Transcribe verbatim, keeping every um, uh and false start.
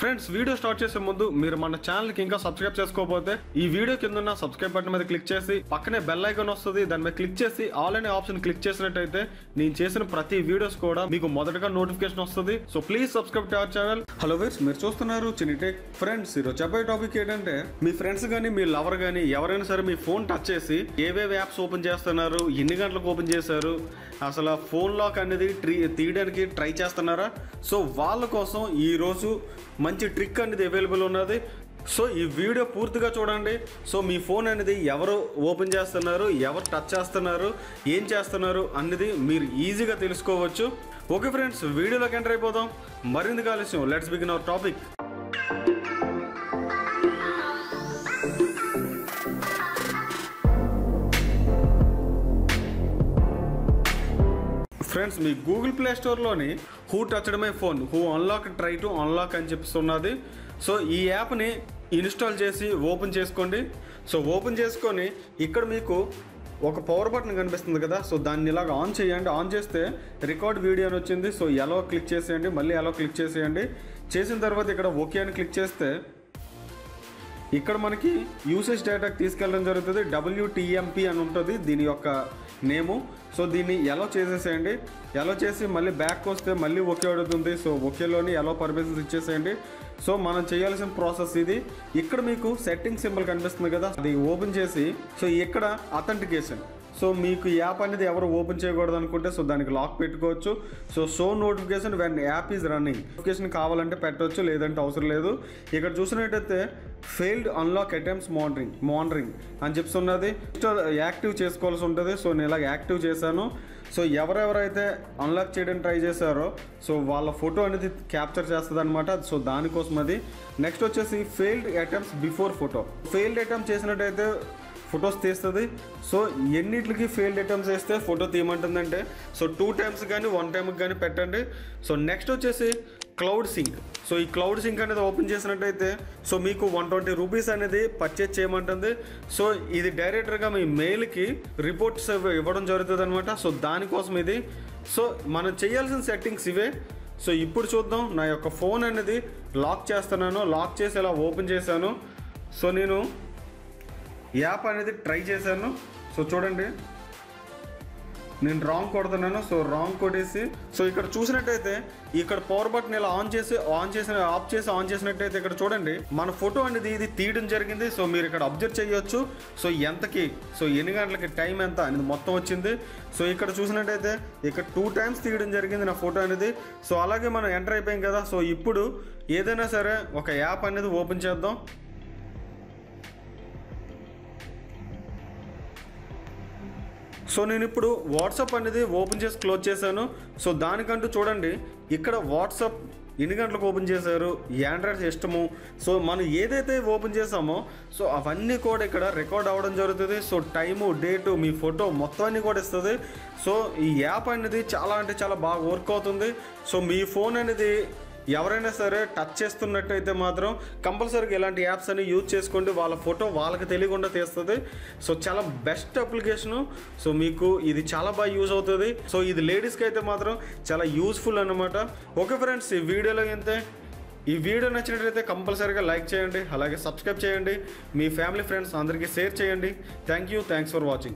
Friends video start చేసే ముందు మీరు మన ఛానల్ కి ఇంకా సబ్స్క్రైబ్ చేసుకోకపోతే ఈ వీడియో కిందన్న సబ్స్క్రైబ్ బటన్ మీద క్లిక్ చేసి పక్కనే బెల్ ఐకాన్ వస్తుంది, దాని మీద క్లిక్ చేసి ఆల్ అనే ఆప్షన్ క్లిక్ చేసినట్టయితే నేను చేసిన ప్రతి వీడియోస్ కూడా మీకు మొదటగా నోటిఫికేషన్ వస్తుంది. So please subscribe to our channel. Hello friends, మీరు చూస్తున్నారు చిన్ని టెక్. ఫ్రెండ్స్ ఈరోజు చెప్పే టాపిక్ ఏంటంటే మీ ఫ్రెండ్స్ కానీ మీ లవర్ కానీ ఎవరైనా సరే మీ ఫోన్ టచ్ చేసి ఏవేవి యాప్స్ ఓపెన్ చేస్తున్నారు, ఎన్ని గంటలకు ఓపెన్ చేశారు, అసలు ఫోన్ లాక్ అనేది ట్రీ తీయడానికి ట్రై చేస్తున్నారా? సో వాళ్ళ కోసం ఈరోజు మంచి ట్రిక్ అనేది అవైలబుల్ ఉన్నది. సో ఈ వీడియో పూర్తిగా చూడండి. సో మీ ఫోన్ అనేది ఎవరు ఓపెన్ చేస్తున్నారు, ఎవరు టచ్ చేస్తున్నారు, ఏం చేస్తున్నారు అనేది మీరు ఈజీగా తెలుసుకోవచ్చు. ఓకే ఫ్రెండ్స్, వీడియోలోకి ఎంటర్ అయిపోదాం. మరింత ఆలస్యం, let's begin our topic. Friends, మీ గూగుల్ ప్లే స్టోర్లోని who touched my phone, who unlock try to unlock అని చెప్పిస్తున్నది. సో ఈ యాప్ని ఇన్స్టాల్ చేసి ఓపెన్ చేసుకోండి. సో ఓపెన్ చేసుకొని ఇక్కడ మీకు ఒక పవర్ బటన్ కనిపిస్తుంది కదా, సో దాన్ని ఇలాగ ఆన్ చేయండి. ఆన్ చేస్తే రికార్డ్ వీడియో అని వచ్చింది. సో ఎలో క్లిక్ చేసేయండి, మళ్ళీ ఎలో క్లిక్ చేసేయండి. చేసిన తర్వాత ఇక్కడ ఓకే అని క్లిక్ చేస్తే ఇక్కడ మనకి యూసేజ్ డేటాకి తీసుకెళ్ళడం జరుగుతుంది. డబ్ల్యూటీఎంపీ అని ఉంటుంది దీని యొక్క నేము. సో దీన్ని ఎలో చేసేసేయండి. ఎలో చేసి మళ్ళీ బ్యాక్ వస్తే మళ్ళీ ఓకే అడుగుతుంది. సో ఓకేలోని ఎలో పర్మిషన్స్ ఇచ్చేసేయండి. సో మనం చేయాల్సిన ప్రాసెస్ ఇది. ఇక్కడ మీకు సెట్టింగ్ సింబల్ కనిపిస్తుంది కదా, అది ఓపెన్ చేసి సో ఇక్కడ అథెంటికేషన్. సో మీకు యాప్ అనేది ఎవరు ఓపెన్ చేయకూడదు అనుకుంటే సో దానికి లాక్ పెట్టుకోవచ్చు. So show notification when app is running, notification కావాలంటే పెట్టవచ్చు, లేదంటే అవసరం లేదు. ఇక్కడ చూసినట్టయితే failed unlock attempts monitoring monitoring అని చెప్తున్నది. యాక్టివ్ చేసుకోవాల్సి ఉంటుంది. సో నేను ఇలా యాక్టివ్ చేశాను. సో ఎవరెవరైతే అన్లాక్ చేయడానికి ట్రై చేశారో సో వాళ్ళ ఫోటో అనేది క్యాప్చర్ చేస్తుంది అనమాట. సో దానికోసం అది. నెక్స్ట్ వచ్చేసి failed attempts before photo. Failed attempt చేసినట్టయితే ఫొటోస్ తీస్తుంది. సో ఎన్నిటికి ఫెయిల్డ్ అటెంప్ట్స్ వేస్తే ఫోటో తీయమంటుందంటే సో టూ టైమ్స్ కానీ వన్ టైమ్కి కానీ పెట్టండి. సో నెక్స్ట్ వచ్చేసి క్లౌడ్ సింక్. సో ఈ క్లౌడ్ సింక్ అనేది ఓపెన్ చేసినట్టయితే సో మీకు వన్ ట్వంటీ రూపీస్ అనేది పర్చేజ్ చేయమంటుంది. సో ఇది డైరెక్ట్గా మీ మెయిల్కి రిపోర్ట్స్ ఇవ్వడం జరుగుతుంది అనమాట. సో దానికోసం ఇది. సో మనం చేయాల్సిన సెట్టింగ్స్ ఇవే. సో ఇప్పుడు చూద్దాం. నా యొక్క ఫోన్ అనేది లాక్ చేస్తున్నాను. లాక్ చేసి ఇలా ఓపెన్ చేశాను. సో నేను యాప్ అనేది ట్రై చేశాను. సో చూడండి నేను రాంగ్ కొడుతున్నాను. సో రాంగ్ కొట్టేసి సో ఇక్కడ చూసినట్టయితే ఇక్కడ పవర్ బటన్ ఇలా ఆన్ చేసి ఆన్ చేసిన ఆఫ్ చేసి ఆన్ చేసినట్టయితే ఇక్కడ చూడండి మన ఫోటో అనేది ఇది తీయడం జరిగింది. సో మీరు ఇక్కడ అబ్జర్వ్ చేయొచ్చు. సో ఎంతకి సో ఎన్ని గంటలకి టైం ఎంత అనేది మొత్తం వచ్చింది. సో ఇక్కడ చూసినట్టయితే ఇక్కడ టూ టైమ్స్ తీయడం జరిగింది నా ఫోటో అనేది. సో అలాగే మనం ఎంటర్ అయిపోయాం కదా. సో ఇప్పుడు ఏదైనా సరే ఒక యాప్ అనేది ఓపెన్ చేద్దాం. సో నేను ఇప్పుడు వాట్సాప్ అనేది ఓపెన్ చేసి క్లోజ్ చేశాను. సో దానికంటూ చూడండి ఇక్కడ వాట్సాప్ ఎన్ని గంటలకు ఓపెన్ చేశారు, ఆండ్రాయిడ్ సిస్టము, సో మనం ఏదైతే ఓపెన్ చేసామో సో అవన్నీ కూడా ఇక్కడ రికార్డ్ అవ్వడం జరుగుతుంది. సో టైము, డేటు, మీ ఫోటో మొత్తం అన్నీ కూడా ఇస్తుంది. సో ఈ యాప్ అనేది చాలా అంటే చాలా బాగా వర్క్ అవుతుంది. సో మీ ఫోన్ అనేది ఎవరైనా సరే టచ్ చేస్తున్నట్టయితే మాత్రం కంపల్సరీగా ఇలాంటి యాప్స్ అన్ని యూజ్ చేసుకోండి. వాళ్ళ ఫోటో వాళ్ళకి తెలియకుండా తీస్తుంది. సో చాలా బెస్ట్ అప్లికేషను. సో మీకు ఇది చాలా బాగా యూజ్ అవుతుంది. సో ఇది లేడీస్కి అయితే మాత్రం చాలా యూజ్ఫుల్ అనమాట. ఓకే ఫ్రెండ్స్, ఈ వీడియోలో ఇంతే. ఈ వీడియో నచ్చినట్లయితే కంపల్సరీగా లైక్ చేయండి, అలాగే సబ్స్క్రైబ్ చేయండి, మీ ఫ్యామిలీ ఫ్రెండ్స్ అందరికీ షేర్ చేయండి. Thank you, thanks for watching.